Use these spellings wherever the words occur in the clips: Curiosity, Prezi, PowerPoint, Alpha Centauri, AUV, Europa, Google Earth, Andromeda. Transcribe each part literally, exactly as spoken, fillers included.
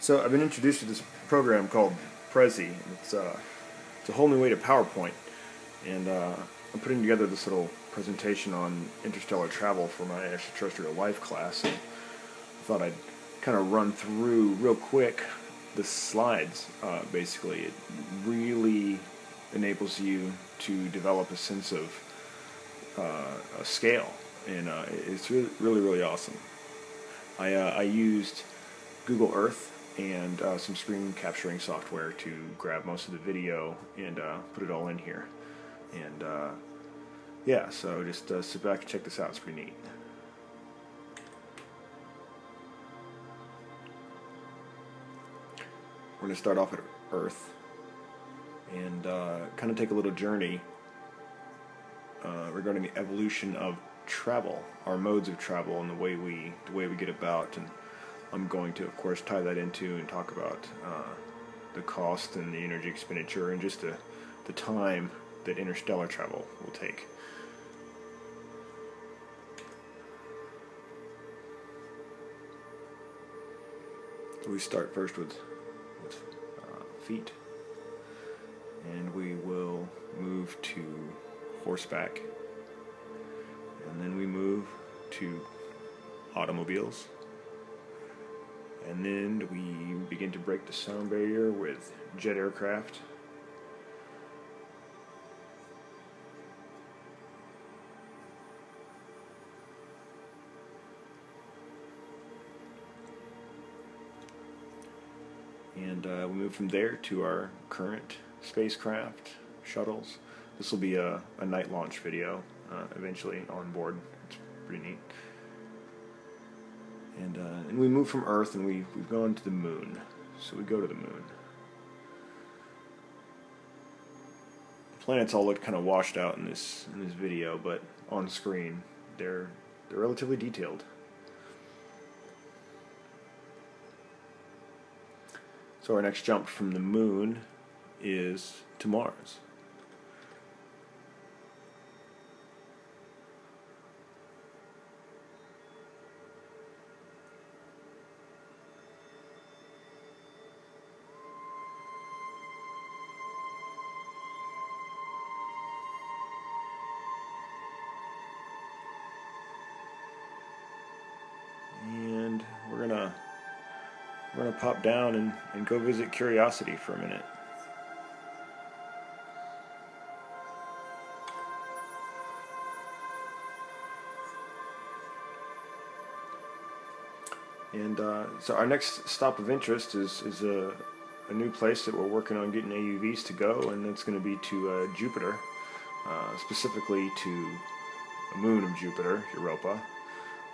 So I've been introduced to this program called Prezi. It's, uh, it's a whole new way to PowerPoint, and uh, I'm putting together this little presentation on interstellar travel for my extraterrestrial life class. And I thought I'd kind of run through real quick the slides. Uh, basically, it really enables you to develop a sense of uh, a scale, and uh, it's really, really, really awesome. I uh, I used Google Earth and uh, some screen capturing software to grab most of the video and uh, put it all in here. And uh, yeah, so just uh, sit back and check this out. It's pretty neat. We're going to start off at Earth and uh, kind of take a little journey uh, regarding the evolution of travel, our modes of travel, and the way we the way we get about. And I'm going to, of course, tie that into and talk about uh, the cost and the energy expenditure and just the, the time that interstellar travel will take. We start first with, with uh, feet, and we will move to horseback, and then we move to automobiles. And then we begin to break the sound barrier with jet aircraft. And uh, we move from there to our current spacecraft, shuttles. This will be a, a night launch video uh, eventually on board. It's pretty neat. And, uh, and we move from Earth, and we, we've gone to the moon. So we go to the moon. The planets all look kind of washed out in this in this video, but on screen they're they're relatively detailed. So our next jump from the moon is to Mars. We're going to pop down and, and go visit Curiosity for a minute. And uh, so our next stop of interest is, is a, a new place that we're working on getting A U Vs to go, and that's going to be to uh, Jupiter, uh, specifically to a moon of Jupiter, Europa,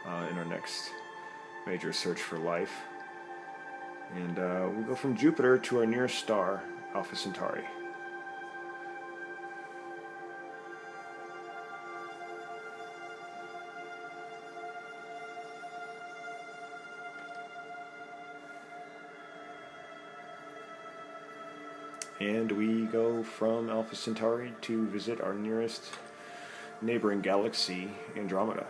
uh, in our next major search for life. And uh, we'll go from Jupiter to our nearest star, Alpha Centauri. And we go from Alpha Centauri to visit our nearest neighboring galaxy, Andromeda.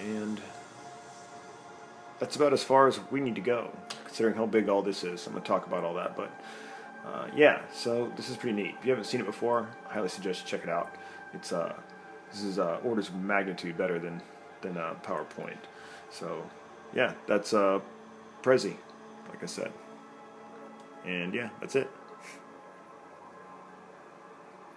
And that's about as far as we need to go, considering how big all this is. I'm going to talk about all that, but uh, yeah, so this is pretty neat. If you haven't seen it before, I highly suggest you check it out. It's uh, This is uh, orders of magnitude better than, than uh, PowerPoint. So yeah, that's uh, Prezi, like I said. And yeah, that's it.